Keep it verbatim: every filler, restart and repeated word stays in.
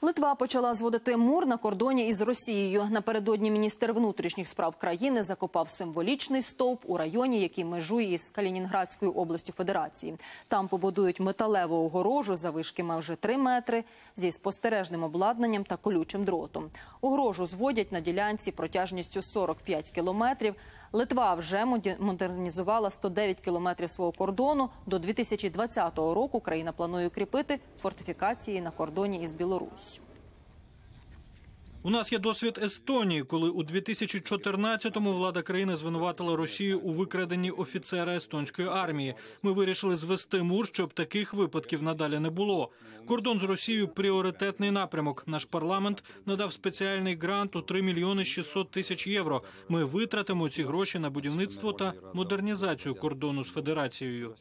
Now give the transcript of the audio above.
Литва почала зводити мур на кордоні із Росією. Напередодні міністр внутрішніх справ країни закопав символічний стовп у районі, який межує із Калінінградською областю Федерації. Там побудують металеву огорожу заввишки майже три метри зі спостережним обладнанням та колючим дротом. Огорожу зводять на ділянці протяжністю сорок п'ять кілометрів. Литва вже модернізувала сто дев'ять кілометрів свого кордону. До дві тисячі двадцятого року країна планує укріпити фортифікації на кордоні із Білоруссю. У нас є досвід Естонії, коли у дві тисячі чотирнадцятому влада країни звинуватила Росію у викраденні офіцера естонської армії. Ми вирішили звести мур, щоб таких випадків надалі не було. Кордон з Росією – пріоритетний напрямок. Наш парламент надав спеціальний грант у три мільйони шістсот тисяч євро. Ми витратимо ці гроші на будівництво та модернізацію кордону з Федерацією.